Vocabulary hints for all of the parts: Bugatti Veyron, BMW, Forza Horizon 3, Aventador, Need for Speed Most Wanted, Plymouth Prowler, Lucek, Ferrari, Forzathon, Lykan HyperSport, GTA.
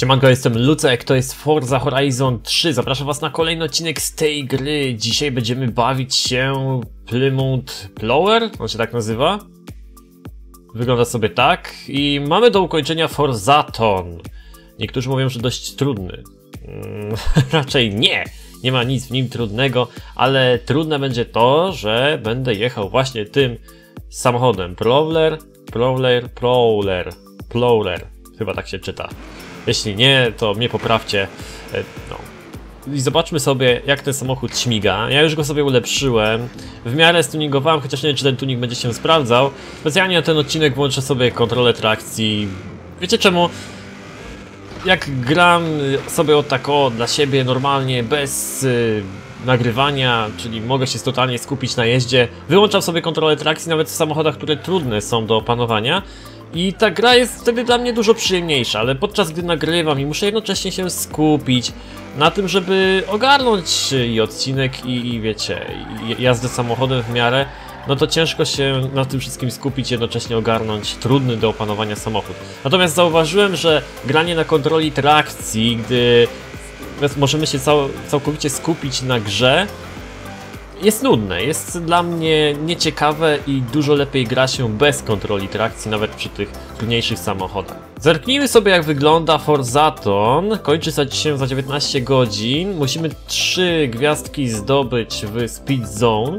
Siemanko, jestem Lucek, to jest Forza Horizon 3. Zapraszam was na kolejny odcinek z tej gry. Dzisiaj będziemy bawić się Plymouth Prowler, on się tak nazywa. Wygląda sobie tak i mamy do ukończenia Forzathon. Niektórzy mówią, że dość trudny. Raczej nie. Nie ma nic w nim trudnego, ale trudne będzie to, że będę jechał właśnie tym samochodem. Prowler. Chyba tak się czyta. Jeśli nie, to mnie poprawcie. No. I zobaczmy sobie, jak ten samochód śmiga. Ja już go sobie ulepszyłem. W miarę stuningowałem, chociaż nie wiem, czy ten tuning będzie się sprawdzał. Specjalnie na ten odcinek włączę sobie kontrolę trakcji. Wiecie czemu? Jak gram sobie tak dla siebie normalnie, bez nagrywania, czyli mogę się totalnie skupić na jeździe, wyłączam sobie kontrolę trakcji nawet w samochodach, które trudne są do opanowania. I ta gra jest wtedy dla mnie dużo przyjemniejsza, ale podczas gdy nagrywam i muszę jednocześnie się skupić na tym, żeby ogarnąć i odcinek i wiecie, i jazdę samochodem w miarę, no to ciężko się na tym wszystkim skupić, jednocześnie ogarnąć trudny do opanowania samochód. Natomiast zauważyłem, że granie na kontroli trakcji, gdy możemy się całkowicie skupić na grze, jest nudne, jest dla mnie nieciekawe i dużo lepiej gra się bez kontroli trakcji, nawet przy tych trudniejszych samochodach. Zerknijmy sobie, jak wygląda Forzathon. Kończy się za 19 godzin. Musimy 3 gwiazdki zdobyć w Speed Zone,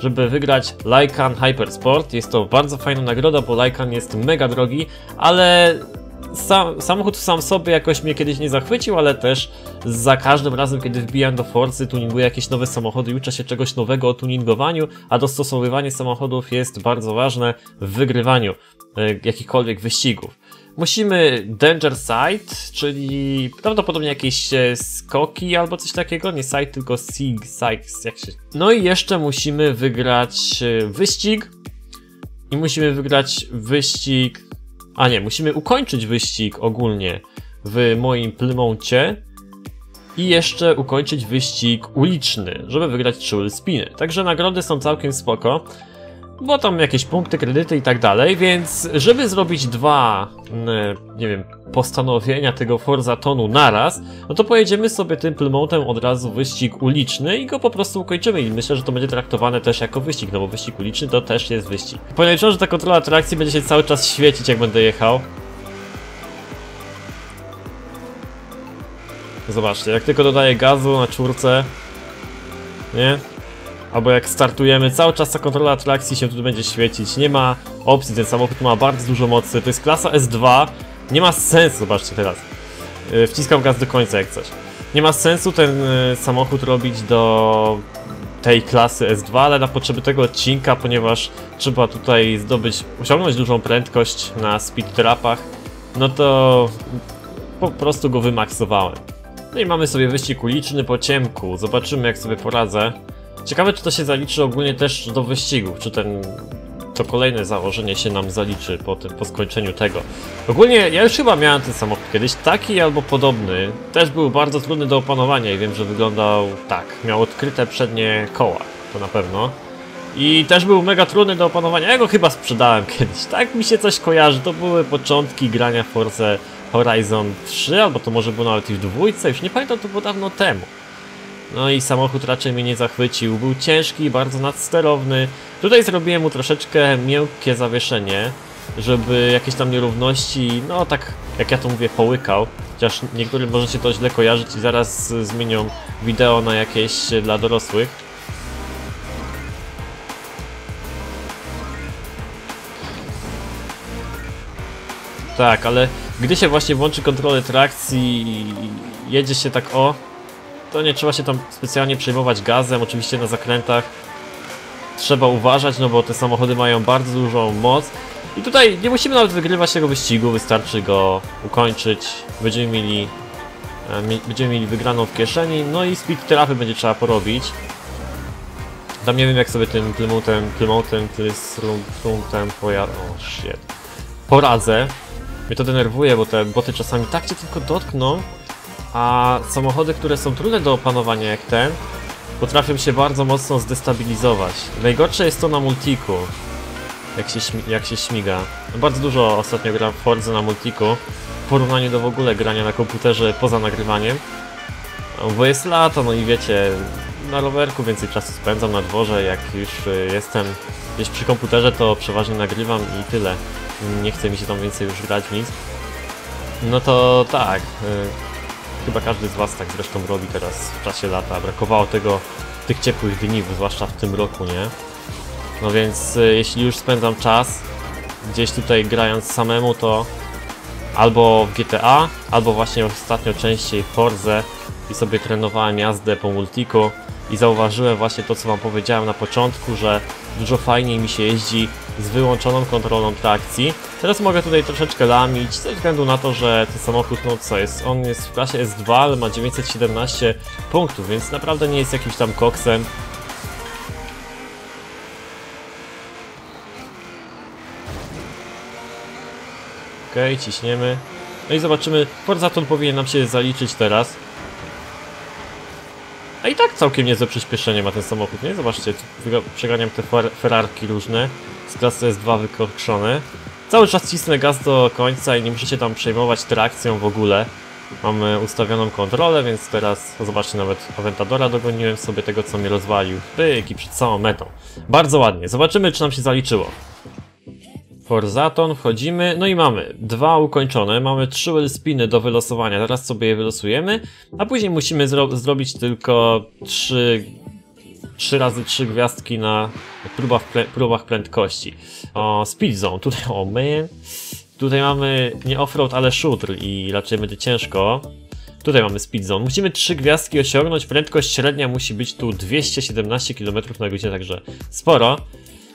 żeby wygrać Lykan HyperSport. Jest to bardzo fajna nagroda, bo Lykan jest mega drogi, ale samochód sam sobie jakoś mnie kiedyś nie zachwycił, ale też za każdym razem, kiedy wbijam do Forzy, tuninguję jakieś nowe samochody i uczę się czegoś nowego o tuningowaniu, a dostosowywanie samochodów jest bardzo ważne w wygrywaniu jakichkolwiek wyścigów. Musimy danger side, czyli prawdopodobnie jakieś skoki albo coś takiego, nie side, tylko sig, side, jak się... No i jeszcze musimy wygrać wyścig i musimy wygrać wyścig... A nie, musimy ukończyć wyścig ogólnie w moim Plymouthcie i jeszcze ukończyć wyścig uliczny, żeby wygrać Triple Spiny. Także nagrody są całkiem spoko, bo tam jakieś punkty, kredyty i tak dalej, więc żeby zrobić dwa, nie wiem, postanowienia tego Forzathonu naraz, no to pojedziemy sobie tym Plymoutem od razu wyścig uliczny i go po prostu ukończymy i myślę, że to będzie traktowane też jako wyścig, no bo wyścig uliczny to też jest wyścig. Podejrzewam, że ta kontrola trakcji będzie się cały czas świecić, jak będę jechał. Zobaczcie, jak tylko dodaję gazu na czwórce, nie? Albo jak startujemy, cały czas ta kontrola trakcji się tu będzie świecić, nie ma opcji, ten samochód ma bardzo dużo mocy, to jest klasa S2, nie ma sensu, zobaczcie teraz, wciskam gaz do końca jak coś, nie ma sensu ten samochód robić do tej klasy S2, ale na potrzeby tego odcinka, ponieważ trzeba tutaj zdobyć, osiągnąć dużą prędkość na speed trapach, no to po prostu go wymaksowałem. No i mamy sobie wyścig uliczny po ciemku, zobaczymy jak sobie poradzę. Ciekawe, czy to się zaliczy ogólnie też do wyścigów, czy to kolejne założenie się nam zaliczy po skończeniu tego. Ogólnie ja już chyba miałem ten samochód kiedyś, taki albo podobny. Też był bardzo trudny do opanowania i wiem, że wyglądał tak. Miał odkryte przednie koła, to na pewno. I też był mega trudny do opanowania. Ja go chyba sprzedałem kiedyś, tak mi się coś kojarzy. To były początki grania w Forza Horizon 3, albo to może było nawet i w dwójce, już nie pamiętam, to było dawno temu. No i samochód raczej mnie nie zachwycił, był ciężki, bardzo nadsterowny. Tutaj zrobiłem mu troszeczkę miękkie zawieszenie, żeby jakieś tam nierówności, no tak jak ja to mówię, połykał. Chociaż niektórym może się to źle kojarzyć i zaraz zmienią wideo na jakieś dla dorosłych. Tak, ale gdy się właśnie włączy kontrolę trakcji i jedzie się tak o... to nie trzeba się tam specjalnie przejmować gazem, oczywiście na zakrętach trzeba uważać, no bo te samochody mają bardzo dużą moc i tutaj nie musimy nawet wygrywać tego wyścigu, wystarczy go ukończyć, będziemy mieli wygraną w kieszeni, no i speed trapy będzie trzeba porobić. Tam nie wiem jak sobie tym Plymoutem poradzę. Mnie to denerwuje, bo te boty czasami tak cię tylko dotkną, a samochody, które są trudne do opanowania jak ten, potrafią się bardzo mocno zdestabilizować. Najgorsze jest to na multiku, jak się śmiga. Bardzo dużo ostatnio gram w Forza na multiku. porównaniu do w ogóle grania na komputerze poza nagrywaniem. Bo jest lato, no i wiecie, na rowerku więcej czasu spędzam na dworze, jak już jestem gdzieś przy komputerze, to przeważnie nagrywam i tyle. Nie chce mi się tam więcej już grać w nic. No to tak, chyba każdy z was tak zresztą robi teraz w czasie lata. Brakowało tego, tych ciepłych dni, zwłaszcza w tym roku, nie? No więc jeśli już spędzam czas gdzieś tutaj grając samemu, to albo w GTA, albo właśnie ostatnio częściej w Forze i sobie trenowałem jazdę po multiku i zauważyłem właśnie to, co wam powiedziałem na początku, że dużo fajniej mi się jeździ z wyłączoną kontrolą trakcji. Teraz mogę tutaj troszeczkę lamić, ze względu na to, że ten samochód, no co jest, on jest w klasie S2, ale ma 917 punktów, więc naprawdę nie jest jakimś tam koksem. Okej, ciśniemy. No i zobaczymy, Forzathon powinien nam się zaliczyć teraz. A i tak całkiem niezłe przyspieszenie ma ten samochód, nie? Zobaczcie, przeganiam te ferrarki różne z klasy S2 wykokszone. Cały czas cisnę gaz do końca i nie muszę się tam przejmować trakcją w ogóle. Mamy ustawioną kontrolę, więc teraz, zobaczcie, nawet Aventadora dogoniłem sobie tego, co mnie rozwalił. Pyk i przed samą metą. Bardzo ładnie. Zobaczymy, czy nam się zaliczyło. Forzathon, wchodzimy, no i mamy dwa ukończone, mamy 3 spiny do wylosowania, teraz sobie je wylosujemy, a później musimy zrobić tylko 3 razy 3 gwiazdki na próbach prędkości. O, speed zone, tutaj, o man, tutaj mamy nie offroad, ale shooter i raczej będzie ciężko. Tutaj mamy speed zone. Musimy 3 gwiazdki osiągnąć, prędkość średnia musi być tu 217 km na godzinę, także sporo.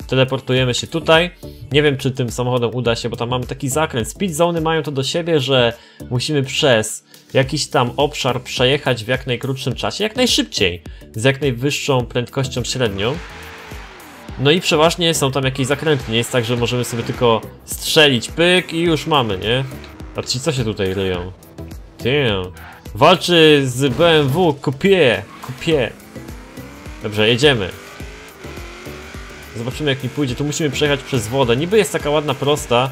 Teleportujemy się tutaj. Nie wiem, czy tym samochodem uda się, bo tam mamy taki zakręt. Speed zone mają to do siebie, że musimy przez jakiś tam obszar przejechać w jak najkrótszym czasie, jak najszybciej, z jak najwyższą prędkością średnią. No i przeważnie są tam jakieś zakręty. Nie jest tak, że możemy sobie tylko strzelić pyk i już mamy, nie? A ci co się tutaj ryją? Damn. Walczy z BMW, kupie. Dobrze, jedziemy. Zobaczymy, jak mi pójdzie. Tu musimy przejechać przez wodę. Niby jest taka ładna prosta,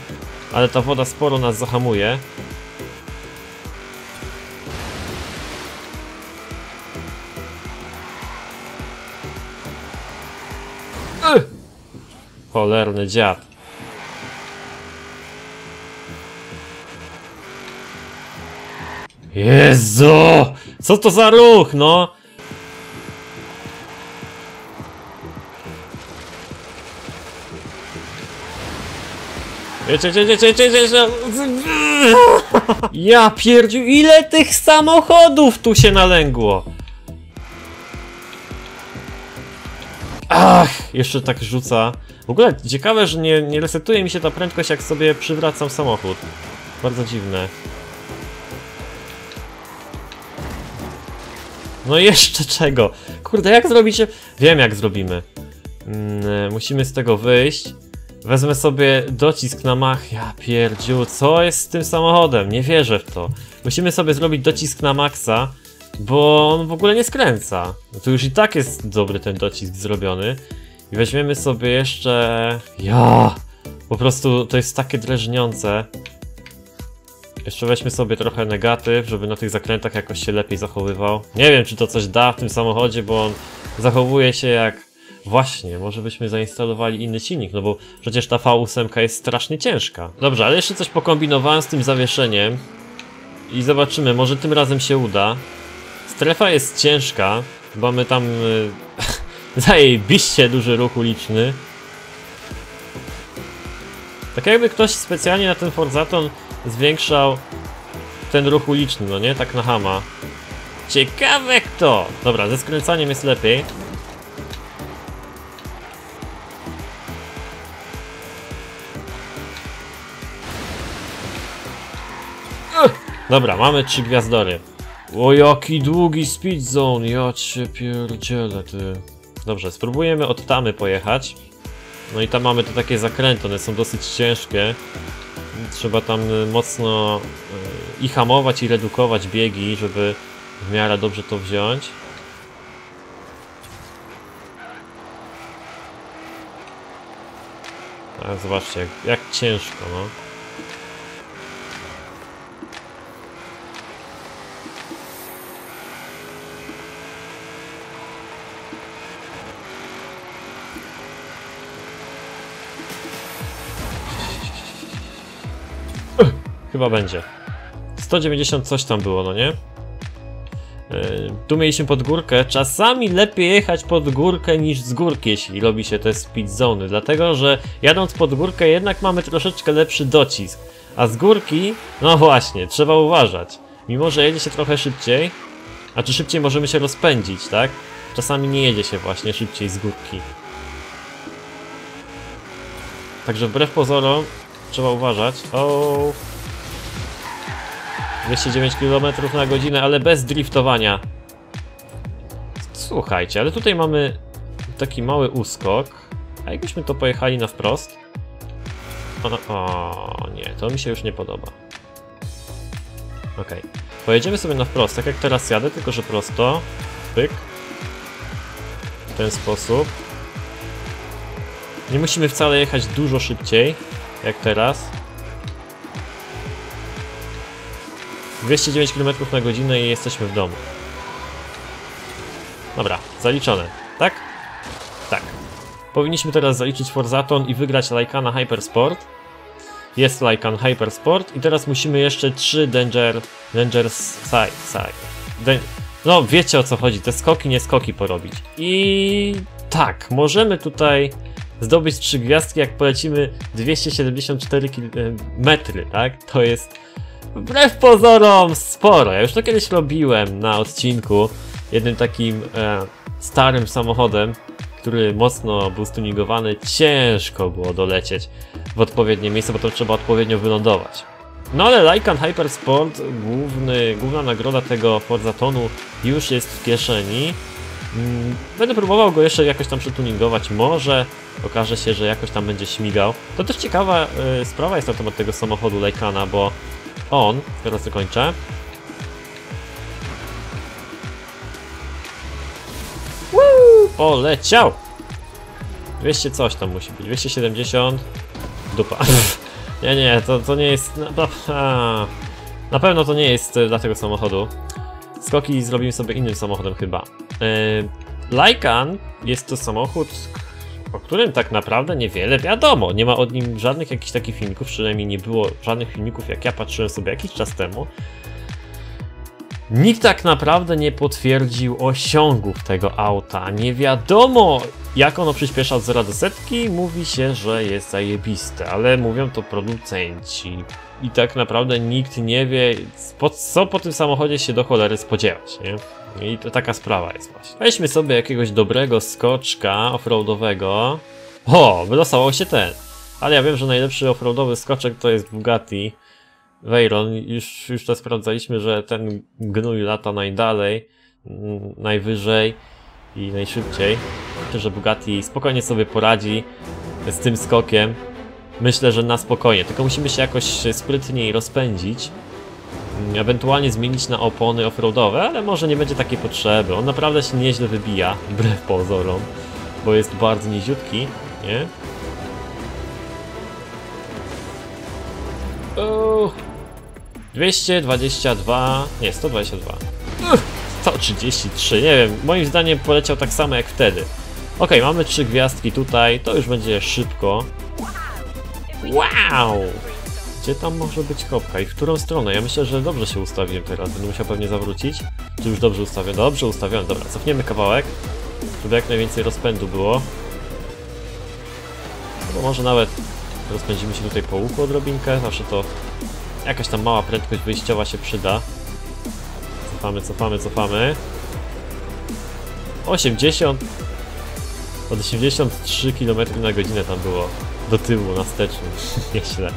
ale ta woda sporo nas zahamuje. Cholerny dziad. Jezu! Co to za ruch, no? Ja pierdziu, ile tych samochodów tu się nalęgło. Ach, jeszcze tak rzuca. W ogóle ciekawe, że nie resetuje mi się ta prędkość, jak sobie przywracam samochód. Bardzo dziwne. No jeszcze czego? Kurde, jak zrobicie? Wiem, jak zrobimy. Musimy z tego wyjść. Wezmę sobie docisk na mach. Ja pierdziu, co jest z tym samochodem? Nie wierzę w to. Musimy sobie zrobić docisk na maksa, bo on w ogóle nie skręca. No to już i tak jest dobry ten docisk zrobiony. I weźmiemy sobie jeszcze... Ja! Po prostu to jest takie drażniące. Jeszcze weźmy sobie trochę negatyw, żeby na tych zakrętach jakoś się lepiej zachowywał. Nie wiem, czy to coś da w tym samochodzie, bo on zachowuje się jak... Właśnie, może byśmy zainstalowali inny silnik, no bo przecież ta V8 jest strasznie ciężka. Dobrze, ale jeszcze coś pokombinowałem z tym zawieszeniem i zobaczymy, może tym razem się uda. Strefa jest ciężka, bo mamy tam zajebiście duży ruch uliczny. Tak jakby ktoś specjalnie na ten Forzathon zwiększał ten ruch uliczny, no nie? Tak na hama. Ciekawe kto! Dobra, ze skręcaniem jest lepiej. Dobra, mamy 3 gwiazdory. O, jaki długi speed zone, ja cię pierdzielę, ty. Dobrze, spróbujemy od tamy pojechać. No i tam mamy te takie zakręty, one są dosyć ciężkie. Trzeba tam mocno i hamować, i redukować biegi, żeby w miarę dobrze to wziąć. Tak, zobaczcie, jak ciężko, no. Chyba będzie. 190 coś tam było, no nie? Tu mieliśmy pod górkę. Czasami lepiej jechać pod górkę niż z górki, jeśli robi się te speed zone, dlatego że jadąc pod górkę jednak mamy troszeczkę lepszy docisk, a z górki, no właśnie, trzeba uważać. Mimo że jedzie się trochę szybciej, a czy szybciej możemy się rozpędzić, tak? Czasami nie jedzie się właśnie szybciej z górki. Także wbrew pozorom trzeba uważać. O. 209 km na godzinę, ale bez driftowania. Słuchajcie, ale tutaj mamy taki mały uskok. A jakbyśmy to pojechali na wprost? O nie, to mi się już nie podoba. Okej. Pojedziemy sobie na wprost, tak jak teraz jadę, tylko że prosto. Pyk. W ten sposób. Nie musimy wcale jechać dużo szybciej, jak teraz. 209 km na godzinę i jesteśmy w domu. Dobra, zaliczone, tak? Tak. Powinniśmy teraz zaliczyć Forzathon i wygrać Lykana HyperSport. Jest Lykan HyperSport i teraz musimy jeszcze 3 Danger Side. No wiecie o co chodzi, te skoki, nie skoki porobić. I tak, możemy tutaj zdobyć 3 gwiazdki jak polecimy 274 metry, tak? To jest... Wbrew pozorom sporo, ja już to kiedyś robiłem na odcinku jednym takim starym samochodem, który mocno był stuningowany, ciężko było dolecieć w odpowiednie miejsce, bo to trzeba odpowiednio wylądować. No ale Lykan HyperSport, główna nagroda tego Forzatonu już jest w kieszeni. Będę próbował go jeszcze jakoś tam przetuningować, może okaże się, że jakoś tam będzie śmigał. To też ciekawa sprawa jest na temat tego samochodu Lykana, bo on, teraz dokończę. Woo! Poleciał! 200 coś tam musi być, 270. Dupa. nie, to nie jest... Na pewno to nie jest dla tego samochodu. Skoki zrobimy sobie innym samochodem chyba. Lykan jest to samochód, o którym tak naprawdę niewiele wiadomo. Nie ma od nim żadnych jakichś takich filmików, przynajmniej nie było żadnych filmików, jak ja patrzyłem sobie jakiś czas temu. Nikt tak naprawdę nie potwierdził osiągów tego auta. Nie wiadomo, jak ono przyspiesza od 0 do setki. Mówi się, że jest zajebiste, ale mówią to producenci. I tak naprawdę nikt nie wie, co po tym samochodzie się do cholery spodziewać, nie? I to taka sprawa jest właśnie. Weźmy sobie jakiegoś dobrego skoczka offroadowego. O, wylosował się ten. Ale ja wiem, że najlepszy offroadowy skoczek to jest Bugatti Veyron. Już to sprawdzaliśmy, że ten gnój lata najdalej, najwyżej i najszybciej. Myślę, że Bugatti spokojnie sobie poradzi z tym skokiem. Myślę, że na spokojnie, tylko musimy się jakoś sprytniej rozpędzić. Ewentualnie zmienić na opony offroadowe, ale może nie będzie takiej potrzeby. On naprawdę się nieźle wybija, wbrew pozorom, bo jest bardzo niziutki, nie? Uuu. 222... nie, 122. 133, nie wiem, moim zdaniem poleciał tak samo jak wtedy. Okej, mamy 3 gwiazdki tutaj, to już będzie szybko. Wow! Gdzie tam może być kopka i w którą stronę? Ja myślę, że dobrze się ustawiłem teraz. Będę musiał pewnie zawrócić. Czy już dobrze ustawiam? Dobrze ustawiam. Dobra, cofniemy kawałek, żeby jak najwięcej rozpędu było. No może nawet rozpędzimy się tutaj po łuku odrobinkę. Zawsze to jakaś tam mała prędkość wyjściowa się przyda. Cofamy, cofamy, cofamy. 80. Od 83 km na godzinę tam było. Do tyłu, na steczny. Nieźle.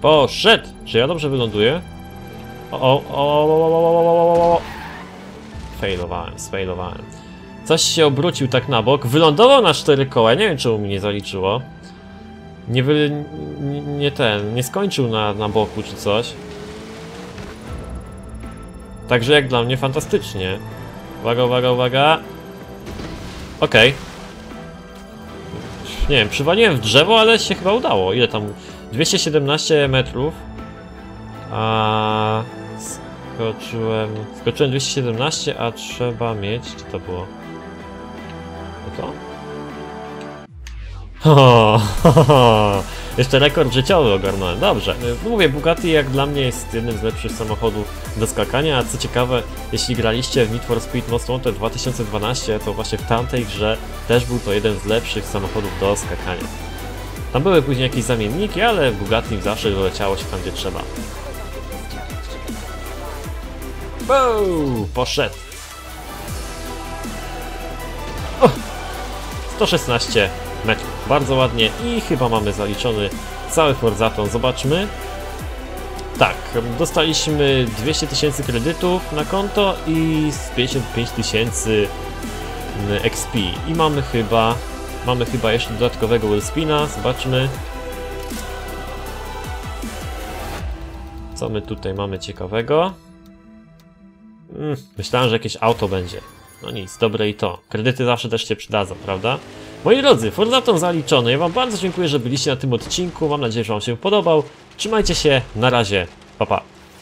Poszedł! Czy ja dobrze wyląduję? O. Failowałem. Coś się obrócił tak na bok. Wylądował na 4 koła. Nie wiem, czemu mi nie zaliczyło. Nie skończył na boku czy coś. Także jak dla mnie fantastycznie. Uwaga, uwaga, uwaga. Okej. Nie wiem, przywaliłem w drzewo, ale się chyba udało. Ile tam? 217 metrów. A... Skoczyłem 217, a trzeba mieć... Czy to było? To? Ho, ho, ho. Jeszcze rekord życiowy ogarnąłem. Dobrze. Mówię, Bugatti jak dla mnie jest jednym z lepszych samochodów do skakania. A co ciekawe, jeśli graliście w Need for Speed Most Wanted 2012, to właśnie w tamtej grze też był to jeden z lepszych samochodów do skakania. Tam były później jakieś zamienniki, ale Bugatti zawsze doleciało się tam, gdzie trzeba. Wow, poszedł! O! 116 metrów. Bardzo ładnie i chyba mamy zaliczony cały Forzathon. Zobaczmy. Tak, dostaliśmy 200 tysięcy kredytów na konto i 55 tysięcy XP. I mamy chyba jeszcze dodatkowego wheelspina. Zobaczmy. Co my tutaj mamy ciekawego? Myślałem, że jakieś auto będzie. No nic, dobre i to. Kredyty zawsze też się przydadzą, prawda? Moi drodzy, Forzathon zaliczony. Ja wam bardzo dziękuję, że byliście na tym odcinku. Mam nadzieję, że wam się podobał. Trzymajcie się, na razie, pa pa.